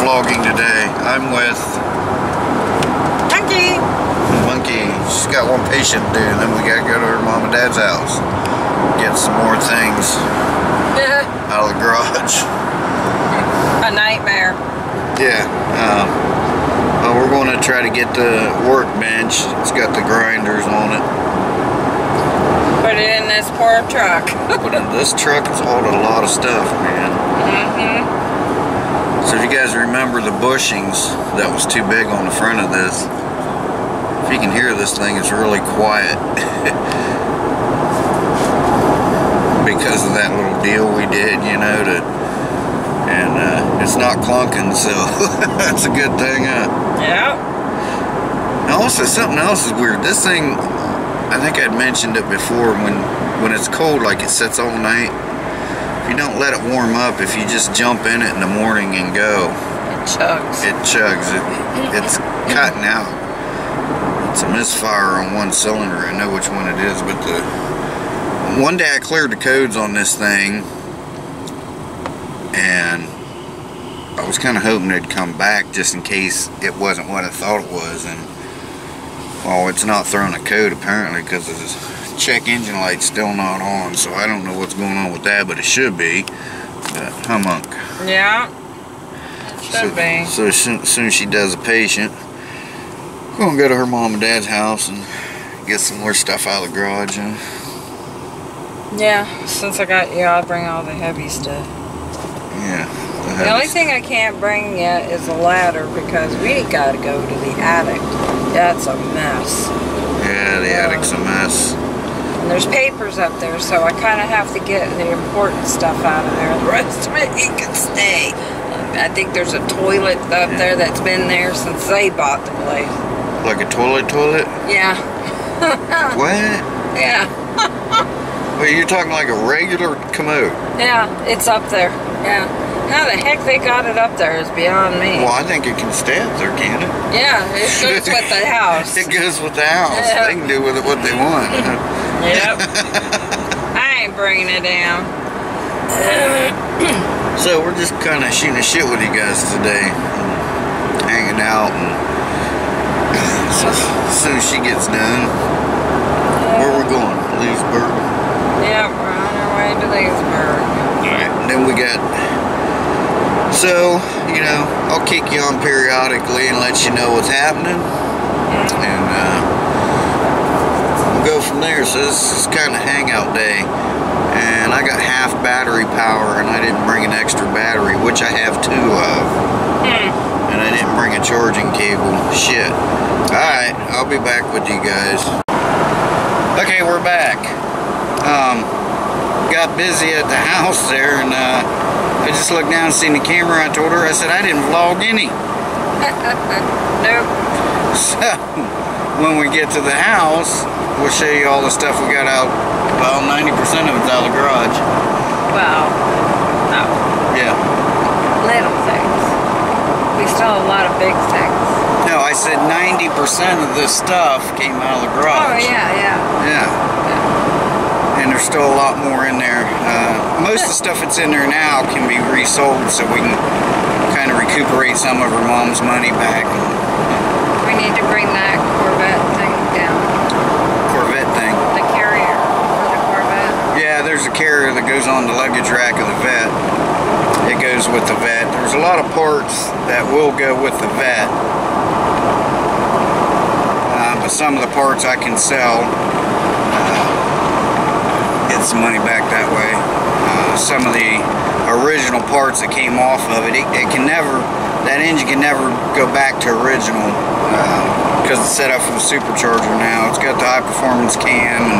vlogging today. I'm with Monkey. Monkey. She's got one patient to do, and then we gotta go to her mom and dad's house. Get some more things out of the garage. A nightmare. Yeah. We're going to try to get the workbench. It's got the grinders on it. Put it in this poor truck. Put it in this truck. It's holding a lot of stuff, man. Mm-hmm. So if you guys remember the bushings that was too big on the front of this, if you can hear this thing, it's really quiet because of that little deal we did, you know, and it's not clunking, so that's a good thing, huh? Yeah. Also, something else is weird. This thing, I think I'd mentioned it before, when it's cold, like it sits all night. You don't let it warm up. If you just jump in it in the morning and go, it chugs. It chugs. It's cutting out. It's a misfire on one cylinder. I know which one it is, but the one day I cleared the codes on this thing, and I was kind of hoping it'd come back just in case it wasn't what I thought it was. And well, it's not throwing a code apparently because of this. Check engine light's still not on, so I don't know what's going on with that, but it should be. But humunk. Yeah, it should be. So as soon as she does a patient, we're going to go to her mom and dad's house and get some more stuff out of the garage. Yeah, since I got you, I'll bring all the heavy stuff. Yeah. The only thing I can't bring yet is a ladder because we got to go to the attic. That's a mess. Yeah, the attic's a mess. And there's papers up there, so I kind of have to get the important stuff out of there. The rest of it, it can stay. I think there's a toilet up there that's been there since they bought the place. Like a toilet? Yeah. What? Yeah. Well, you're talking like a regular commode. Yeah, it's up there. Yeah. How the heck they got it up there is beyond me. Well, I think it can stay up there, can't it? Yeah, it goes with the house. It goes with the house. Yeah. They can do with it what they want. Yep. I ain't bringing it down. So we're just kind of shooting the shit with you guys today, hanging out, and so as soon as she gets done, where we're going, Leesburg. Yeah, we're on our way to Leesburg. All right. And then we got. So you know, I'll kick you on periodically and let you know what's happening, and. Go from there. So this is kind of hangout day, and I got half battery power, and I didn't bring an extra battery, which I have two of, and I didn't bring a charging cable. Shit. Alright, I'll be back with you guys. Okay, we're back. Got busy at the house there, and I just looked down and seen the camera. I told her, I said, I didn't vlog any. Nope. So when we get to the house, we'll show you all the stuff we got out. Well, 90% of it's out of the garage. Well, no. Yeah. Little things. We still have a lot of big things. No, I said 90% of this stuff came out of the garage. Oh, yeah. And there's still a lot more in there. Most of the stuff that's in there now can be resold, so we can kind of recuperate some of her mom's money back. We need to bring that Corvette thing down. Corvette thing? The carrier for the Corvette. Yeah, there's a carrier that goes on the luggage rack of the Vet. It goes with the Vet. There's a lot of parts that will go with the Vet. But some of the parts I can sell. Get some money back that way. Some of the original parts that came off of it, it can never... That engine can never go back to original because it's set up for the supercharger now. It's got the high-performance cam and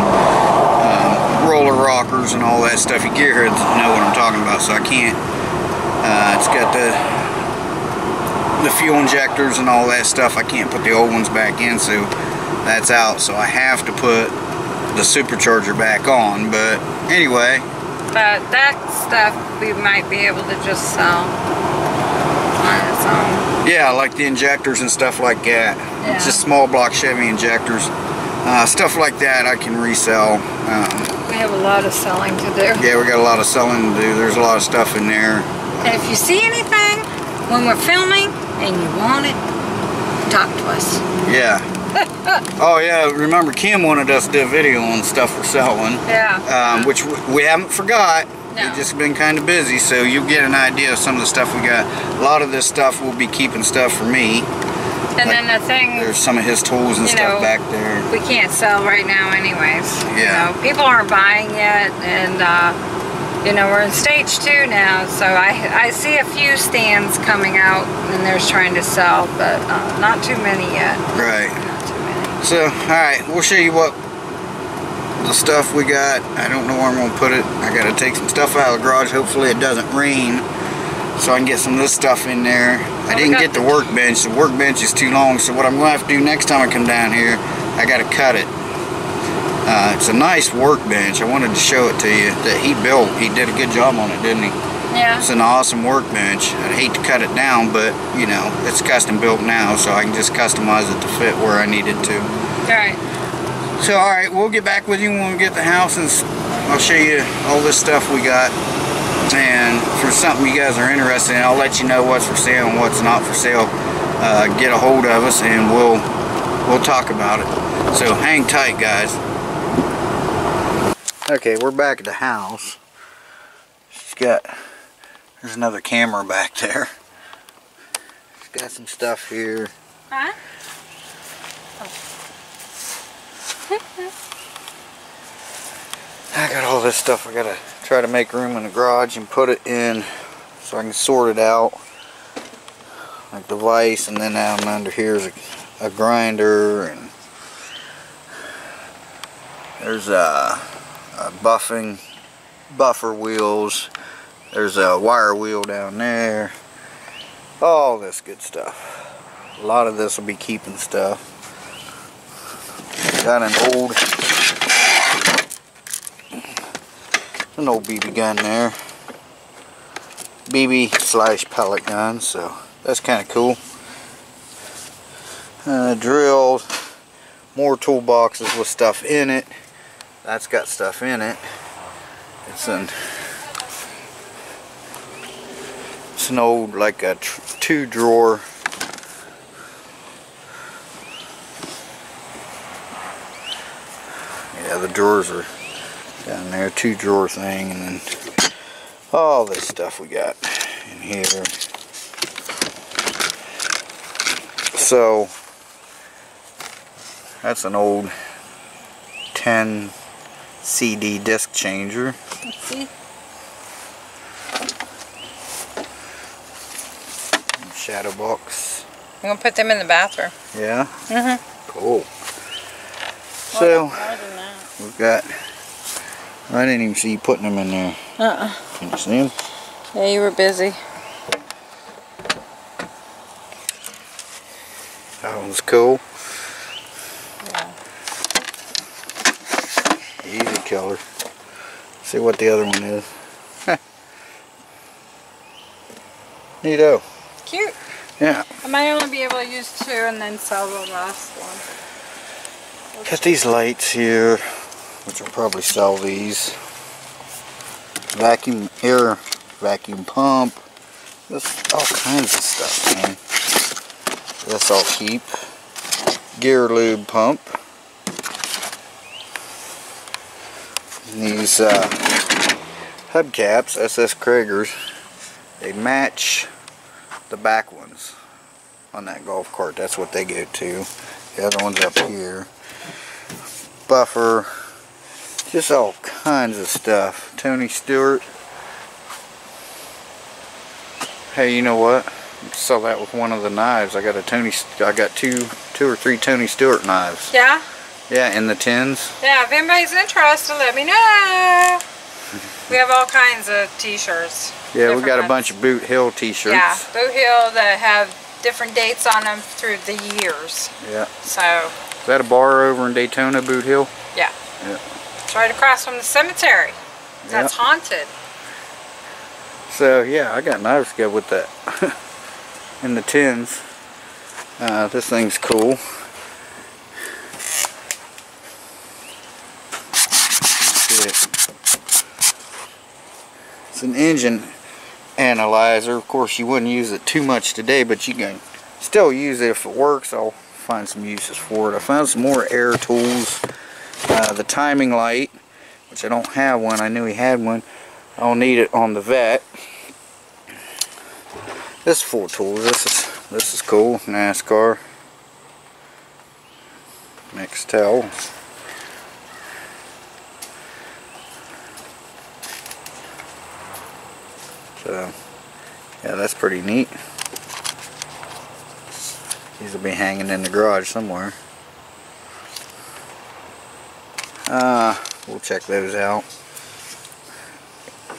roller rockers and all that stuff. You gearheads know what I'm talking about, so I can't. It's got the fuel injectors and all that stuff. I can't put the old ones back in, so that's out. So I have to put the supercharger back on. But anyway. But that stuff we might be able to just sell. Yeah, like the injectors and stuff like that. Yeah. It's just small block Chevy injectors. Stuff like that I can resell. We have a lot of selling to do. Yeah, we got a lot of selling to do. There's a lot of stuff in there. And if you see anything, when we're filming and you want it, talk to us. Yeah. Oh yeah, remember Kim wanted us to do a video on stuff we're selling. Yeah. Which we haven't forgot. No. We've just been kind of busy, so you'll get an idea of some of the stuff we got. A lot of this stuff we'll be keeping stuff for me. And like, then the thing, there's some of his tools and stuff back there. We can't sell right now anyways. Yeah. You know, people aren't buying yet, and you know, we're in stage 2 now, so I see a few stands coming out and they're trying to sell, but not too many yet. Right. Not too many. So, alright, we'll show you what the stuff we got. I don't know where I'm going to put it. I got to take some stuff out of the garage. Hopefully it doesn't rain, so I can get some of this stuff in there. Well, I didn't get the workbench. The workbench is too long, so what I'm going to have to do next time I come down here, I got to cut it. It's a nice workbench. I wanted to show it to you that he built. He did a good job on it, didn't he? Yeah. It's an awesome workbench. I'd hate to cut it down, but, you know, it's custom built now, so I can just customize it to fit where I need it to. All right. So, all right, we'll get back with you when we get the house, and I'll show you all this stuff we got. And for something you guys are interested in, I'll let you know what's for sale and what's not for sale. Get a hold of us, and we'll talk about it. So hang tight, guys. Okay, we're back at the house. She's got, there's another camera back there. She's got some stuff here. Huh? I got all this stuff. I gotta try to make room in the garage and put it in so I can sort it out, like the vise, and then down under here is a grinder, and there's a buffer wheels, there's a wire wheel down there, all this good stuff. A lot of this will be keeping stuff. Got an old BB gun there, BB/pellet gun, so that's kind of cool. Drills, more toolboxes with stuff in it. That's got stuff in it. It's an old, like a two drawer. Yeah, the drawers are down there, two drawer thing, and then all this stuff we got in here. So that's an old 10 CD disc changer. Shadow box. I'm gonna put them in the bathroom. Yeah. Mhm. Cool. So we've got. I didn't even see you putting them in there. Can you see them? Yeah, you were busy. That one's cool. Yeah. Easy color. See what the other one is. Neato. Cute. Yeah. I might only be able to use 2 and then sell the last one. Got these lights here, which will probably sell these. Vacuum pump. That's all kinds of stuff, man. This I'll keep. Gear lube pump. And these hubcaps, SS Kragers, they match the back ones on that golf cart. That's what they go to. The other one's up here. Buffer. Just all kinds of stuff. Tony Stewart. Hey, you know what? I saw that with one of the knives. I got a two or three Tony Stewart knives. Yeah. Yeah, in the tins. Yeah, if anybody's interested, let me know. We have all kinds of T-shirts. Yeah, we got a bunch of Boot Hill T-shirts. Yeah, Boot Hill that have different dates on them through the years. Yeah. So. Is that a bar over in Daytona, Boot Hill? Yeah. Yeah. It's right across from the cemetery. That's haunted. So yeah, I got knives to go with that in the tins. This thing's cool. It's an engine analyzer. Of course, you wouldn't use it too much today, but you can still use it if it works. I'll find some uses for it. I found some more air tools. The timing light, which I don't have one. I knew he had one. I'll need it on the vet. This full tool. This is cool. NASCAR. Nextel. So, yeah, that's pretty neat. These will be hanging in the garage somewhere. We'll check those out.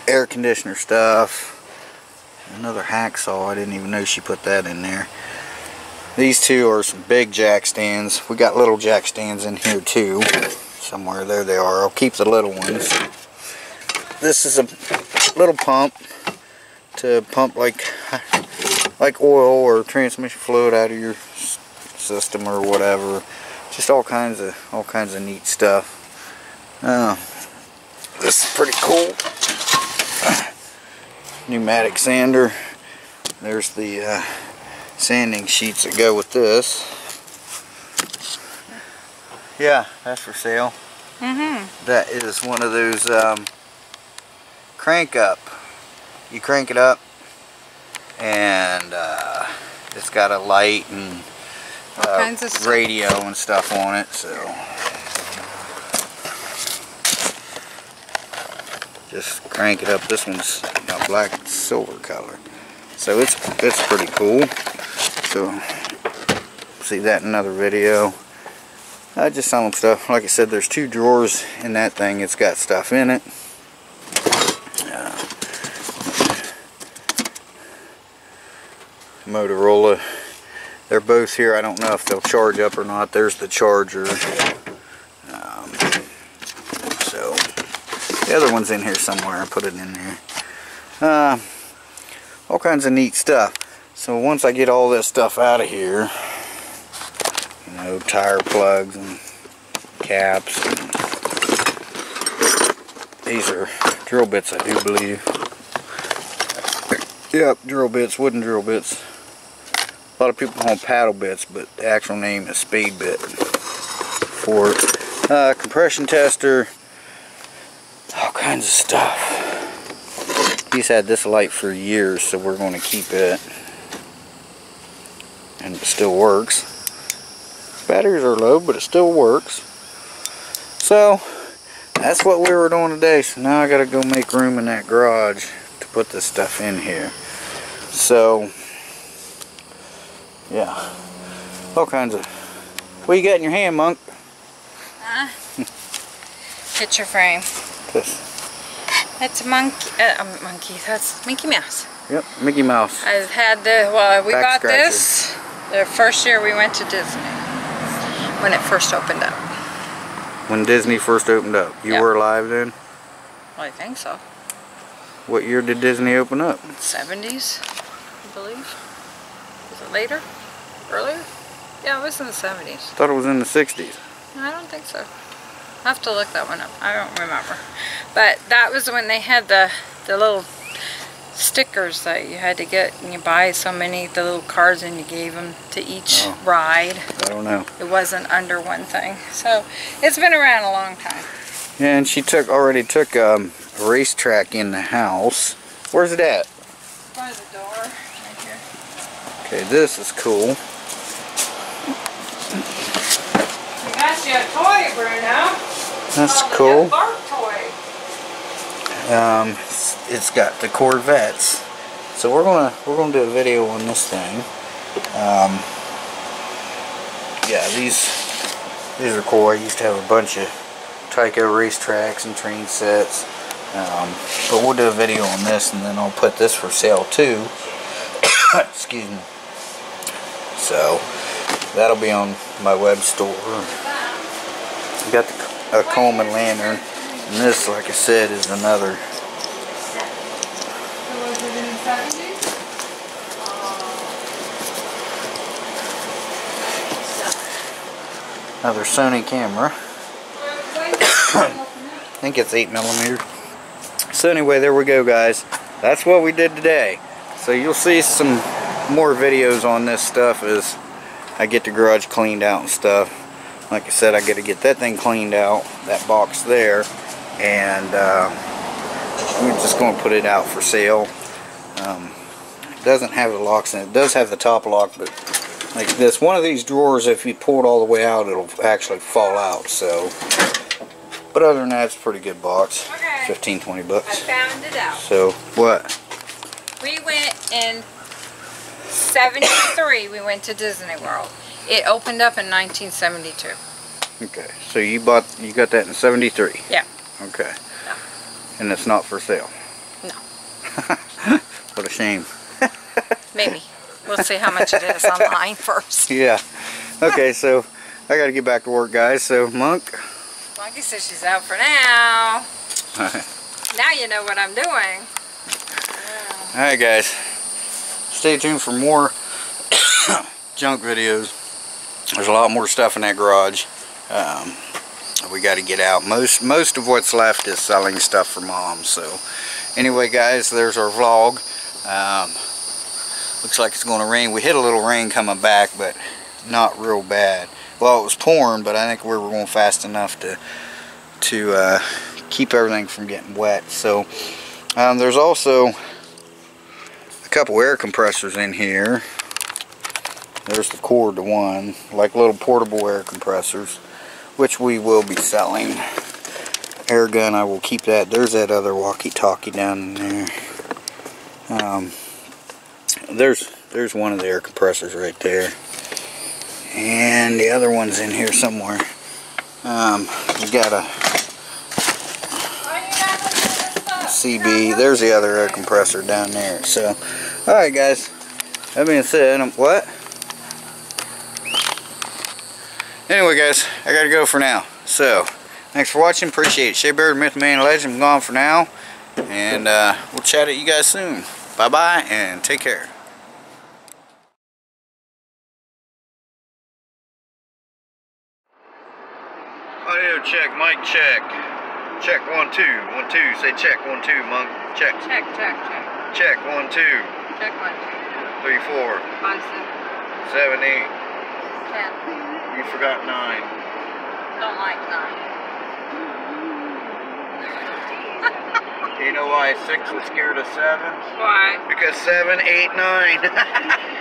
Air conditioner stuff. Another hacksaw. I didn't even know she put that in there. These two are some big jack stands. We got little jack stands in here too. Somewhere. There they are. I'll keep the little ones. This is a little pump to pump like oil or transmission fluid out of your system or whatever. Just all kinds of neat stuff. This is pretty cool. Pneumatic sander. There's the sanding sheets that go with this. Yeah, that's for sale. Mm-hmm. That is one of those crank up. You crank it up and it's got a light and radio and stuff on it, so just crank it up. This one's a black and silver color, so it's pretty cool. So see that in another video. Just some stuff. Like I said, there's two drawers in that thing. It's got stuff in it. Motorola. They're both here. I don't know if they'll charge up or not. There's the charger. So the other one's in here somewhere. I put it in there. All kinds of neat stuff. So once I get all this stuff out of here, you know, tire plugs and caps. These are drill bits, I do believe. Yep, drill bits, wooden drill bits. A lot of people call them paddle bits, but the actual name is speed bit for it. Compression tester, all kinds of stuff. He's had this light for years, so we're going to keep it, and it still works. Batteries are low, but it still works. So that's what we were doing today. So now I got to go make room in that garage to put this stuff in here. So yeah, all kinds of. What you got in your hand, Monk? Picture frame. This. That's a monkey. Monkey. That's Mickey Mouse. Yep, Mickey Mouse. I've had the. Well, we got this the first year we went to Disney when it first opened up. When Disney first opened up, you were alive then? Well, I think so. What year did Disney open up? In the 70s, I believe. Was it later? Earlier? Yeah, it was in the 70s. I thought it was in the 60s. No, I don't think so. I'll have to look that one up. I don't remember. But that was when they had the little stickers that you had to get, and you buy so many, the little cards, and you gave them to each ride. I don't know. It wasn't under one thing. So it's been around a long time. Yeah, and she already took a racetrack in the house. Where's it at? By the door. Okay, this is cool. We got you a toy, Bruno. That's cool. Toy. It's got the Corvettes. So we're gonna do a video on this thing. Yeah, these are cool. I used to have a bunch of Tyco racetracks and train sets. But we'll do a video on this, and then I'll put this for sale too. Excuse me. So that'll be on my web store. We got a Coleman lantern, and this, like I said, is another. Another Sony camera. I think it's 8mm. So anyway, there we go, guys. that's what we did today. So you'll see some more videos on this stuff as I get the garage cleaned out and stuff. Like I said, I got to get that thing cleaned out, that box there, and we're just going to put it out for sale. It doesn't have the locks in it. It does have the top lock, but like this, one of these drawers, if you pull it all the way out, it'll actually fall out. So, but other than that, it's a pretty good box. Okay. 15, 20 bucks. I found it out. So, what? We went in 73, we went to Disney World. It opened up in 1972. Okay, so you got that in 73? Yeah. Okay. No. And it's not for sale? No. What a shame. Maybe. We'll see how much it is online first. Yeah. Okay, so I got to get back to work, guys. So, Monk? Monkey says she's out for now. All right. Now you know what I'm doing. Yeah. All right, guys. Stay tuned for more junk videos. There's a lot more stuff in that garage. We got to get out. Most of what's left is selling stuff for Mom. So, anyway, guys, there's our vlog. Looks like it's going to rain. We hit a little rain coming back, but not real bad. Well, it was pouring, but I think we were going fast enough to keep everything from getting wet. So, there's also a couple air compressors in here. There's the cord to one, like little portable air compressors, which we will be selling. Air gun, I will keep that. There's that other walkie-talkie down in there. There's one of the air compressors right there, and the other one's in here somewhere. You got a CB. There's the other air compressor down there. So, all right, guys. That being said, what? Anyway, guys, I gotta go for now. So, thanks for watching. Appreciate it. Shea Beard, Myth Man, Legend. I'm gone for now, and we'll chat at you guys soon. Bye bye, and take care. Audio check, mic check. Check 1 2 1 2. Say check 1 2, Monk. Check. Check check check. Check 1 2. Check 1 2. 3 4. 5 7. 7 8. 10. You forgot 9. Don't like 9. You know why 6 is scared of 7? Why? Because 7, 8, 9.